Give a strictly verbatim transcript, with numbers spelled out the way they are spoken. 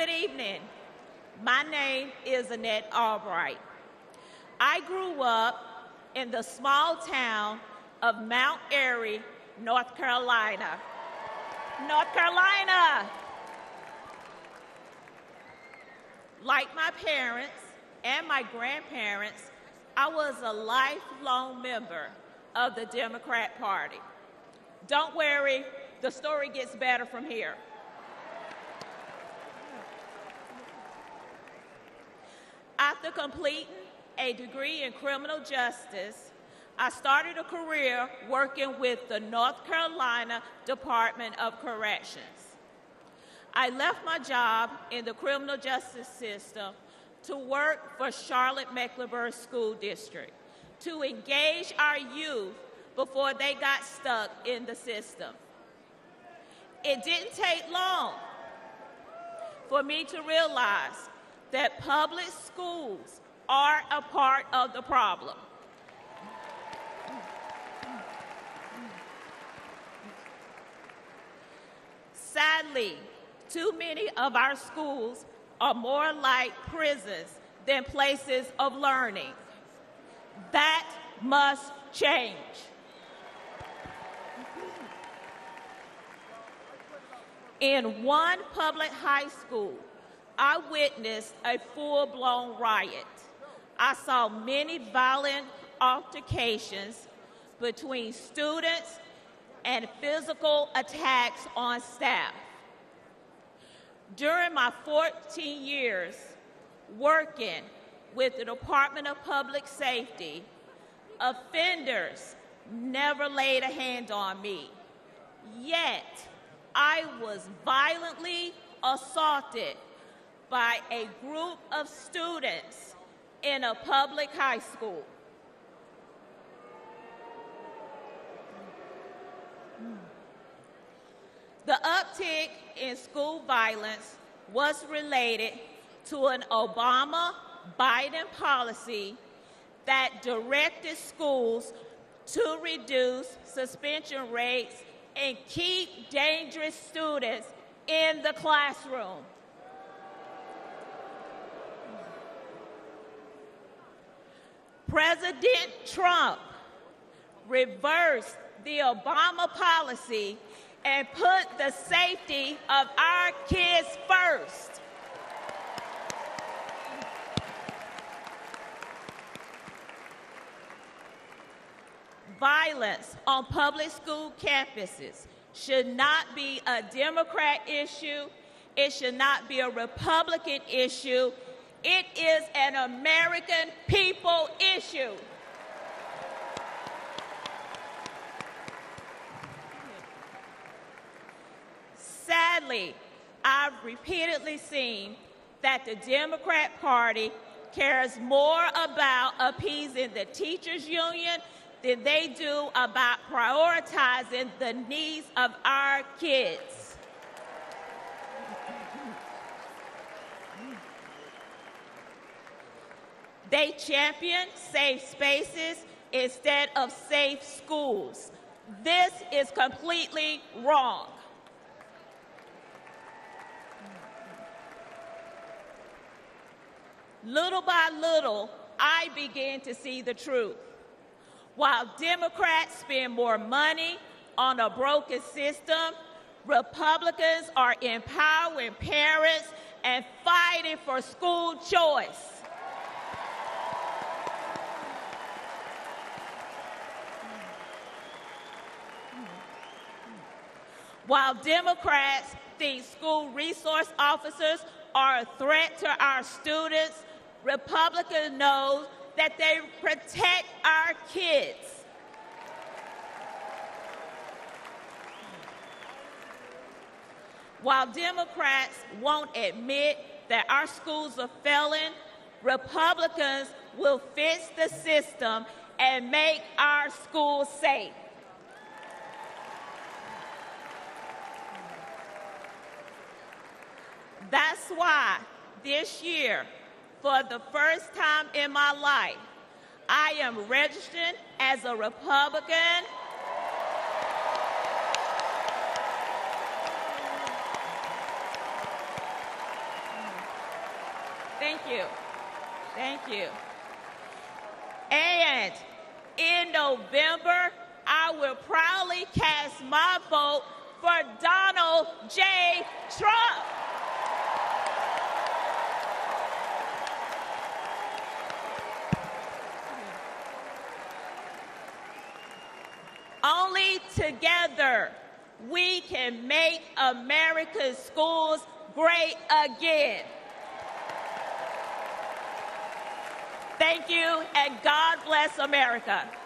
Good evening. My name is Annette Albright. I grew up in the small town of Mount Airy, North Carolina. North Carolina! Like my parents and my grandparents, I was a lifelong member of the Democrat Party. Don't worry, the story gets better from here. After completing a degree in criminal justice, I started a career working with the North Carolina Department of Corrections. I left my job in the criminal justice system to work for Charlotte-Mecklenburg School District, to engage our youth before they got stuck in the system. It didn't take long for me to realize that public schools are a part of the problem. Sadly, too many of our schools are more like prisons than places of learning. That must change. In one public high school, I witnessed a full-blown riot. I saw many violent altercations between students and physical attacks on staff. During my fourteen years working with the Department of Public Safety, offenders never laid a hand on me. Yet, I was violently assaulted by a group of students in a public high school. The uptick in school violence was related to an Obama Biden policy that directed schools to reduce suspension rates and keep dangerous students in the classroom. President Trump reversed the Obama policy and put the safety of our kids first. Violence on public school campuses should not be a Democrat issue. It should not be a Republican issue. It is an American people issue. Sadly, I've repeatedly seen that the Democrat Party cares more about appeasing the teachers' union than they do about prioritizing the needs of our kids. They champion safe spaces instead of safe schools. This is completely wrong. Little by little, I began to see the truth. While Democrats spend more money on a broken system, Republicans are empowering parents and fighting for school choice. While Democrats think school resource officers are a threat to our students, Republicans know that they protect our kids. While Democrats won't admit that our schools are failing, Republicans will fix the system and make our schools safe. That's why this year, for the first time in my life, I am registering as a Republican. Thank you. Thank you. And in November, I will proudly cast my vote for Donald J. Trump. Only together we can make America's schools great again. Thank you, and God bless America.